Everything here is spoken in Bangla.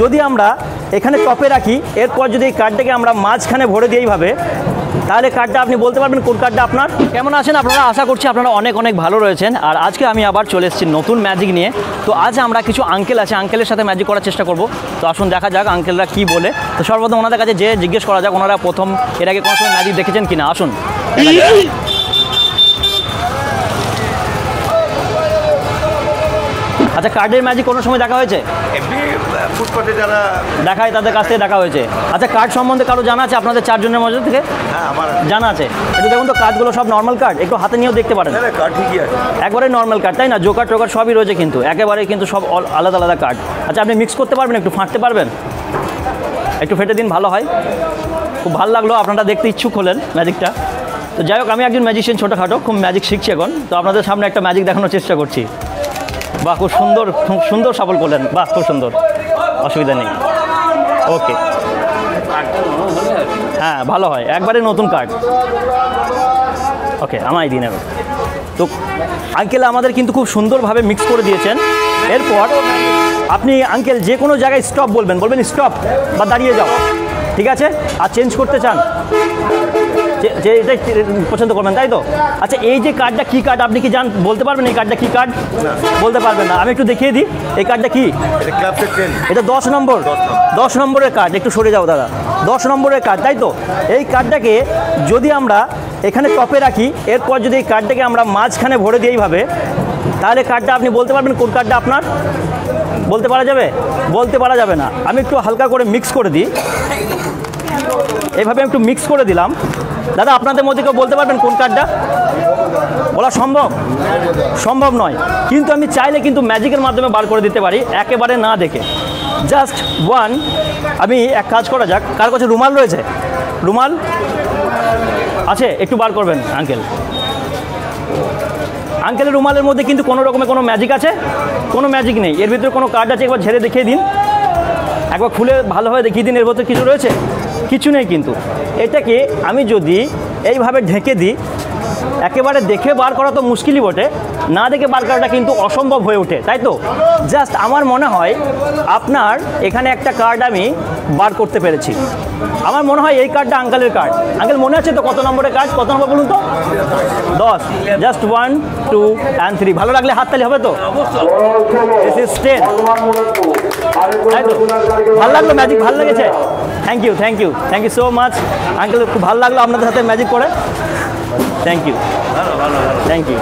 যদি আমরা এখানে টপে রাখি এরপর যদি কার্ডটাকে আমরা মাঝখানে ভরে দিই ভাবে তাহলে কার্ডটা আপনি বলতে পারবেন কোন কার্ডটা আপনার। কেমন আছেন আপনারা, আশা করছি আপনারা অনেক অনেক ভালো রয়েছেন। আর আজকে আমি আবার চলে এসেছি নতুন ম্যাজিক নিয়ে। তো আজ আমরা কিছু আঙ্কেল আছে, আঙ্কেলের সাথে ম্যাজিক করার চেষ্টা করব। তো আসুন দেখা যাক আঙ্কেলরা কি বলে। তো সর্বপ্রথম ওনাদের কাছে যে জিজ্ঞেস করা যাক ওনারা প্রথম এর আগে কোনো সময় ম্যাজিক দেখেছেন কিনা। আসুন। আচ্ছা, কার্ডের ম্যাজিক কোনো সময় দেখা হয়েছে? ফুটপাতে যারা দেখায় তাদের কাছ থেকে দেখা হয়েছে। আচ্ছা, কার্ড সম্বন্ধে কারো জানা আছে আপনাদের চারজনের মধ্যে থেকে? হ্যাঁ, আমার জানা আছে। একটু দেখুন তো, কার্ডগুলো সব নর্মাল কার্ড, একটু হাতে নিয়েও দেখতে পারেন। কার্ড ঠিকই আছে, একবারে নর্মাল কার্ড, তাই না? জোকার টোকার সবই রয়েছে কিন্তু একেবারে, কিন্তু সব আলাদা আলাদা কার্ড। আচ্ছা, আপনি মিক্স করতে পারবেন? একটু ফাঁটতে পারবেন? একটু ফেটে দিন, ভালো হয়। খুব ভালো লাগলো আপনারা দেখতে ইচ্ছুক হলেন ম্যাজিকটা। তো যাই হোক, আমি একজন ম্যাজিশিয়ান ছোটোখাটো, খুব ম্যাজিক শিখছি এখন। তো আপনাদের সামনে একটা ম্যাজিক দেখানোর চেষ্টা করছি। বাহ, খুব সুন্দর, খুব সুন্দর সফল করলেন। বাহ, খুব সুন্দর, অসুবিধা নেই, ওকে। হ্যাঁ, ভালো হয়, একবারে নতুন কার্ড। ওকে, আমায় দিন। এখন তো আঙ্কেল আমাদের কিন্তু খুব সুন্দরভাবে মিক্স করে দিয়েছেন। এরপর আপনি আঙ্কেল যে কোনো জায়গায় স্টপ বলবেন, বলবেন স্টপ বা দাঁড়িয়ে যাও, ঠিক আছে? আর চেঞ্জ করতে চান যে এটাই পছন্দ করবেন, তাই তো? আচ্ছা, এই যে কার্ডটা কী কার্ড আপনি কি জান বলতে পারবেন? এই কার্ডটা কী কার্ড বলতে পারবেন না। আমি একটু দেখিয়ে দিই এই কার্ডটা কী। এটা 10 নম্বর, 10 নম্বরের কার্ড। একটু সরে যাও দাদা, 10 নম্বরের কার্ড, তাই তো? এই কার্ডটাকে যদি আমরা এখানে টপে রাখি এরপর যদি এই কার্ডটাকে আমরা মাঝখানে ভরে দিই এইভাবে তাহলে কার্ডটা আপনি বলতে পারবেন কোন কার্ডটা আপনার। বলতে পারা যাবে? বলতে পারা যাবে না। আমি একটু হালকা করে মিক্স করে দিই, এইভাবে একটু মিক্স করে দিলাম। দাদা, আপনাদের মধ্যে কেউ বলতে পারবেন কোন কার্ডটা? বলা সম্ভব? সম্ভব নয়, কিন্তু আমি চাইলে কিন্তু ম্যাজিকের মাধ্যমে বার করে দিতে পারি একেবারে না দেখে, জাস্ট ওয়ান। আমি এক কাজ করা যাক, কার কাছে রুমাল রয়েছে? রুমাল আছে? একটু বার করবেন আঙ্কেল। আঙ্কেলের রুমালের মধ্যে কিন্তু কোনো রকমের কোনো ম্যাজিক আছে? কোনো ম্যাজিক নেই, এর ভিতরে কোনো কার্ড আছে? একবার ঝেড়ে দেখিয়ে দিন, একবার খুলে ভালোভাবে দেখিয়ে দিন, এর ভিতরে কিছু রয়েছে? কিছু নেই। কিন্তু এটাকে আমি যদি এইভাবে ঢেকে দিই, একেবারে দেখে বার করা তো মুশকিলই বটে, না দেখে বার করাটা কিন্তু অসম্ভব হয়ে ওঠে, তাই তো? জাস্ট আমার মনে হয় আপনার এখানে একটা কার্ড আমি বার করতে পেরেছি। আমার মনে হয় এই কার্ডটা আঙ্কেলের কার্ড। আঙ্কেল মনে আছে তো কত নম্বরের কার্ড? কত নম্বর বলুন তো? 10। Just 1, 2 and 3। ভালো লাগলে হাততালি হবে তো? ভালো লাগলো ম্যাজিক? ভালো লেগেছে? Thank you, thank you, thank you so much uncle, খুব ভালো লাগলো আপনাদের সাথে ম্যাজিক করে। Thank you, thank you.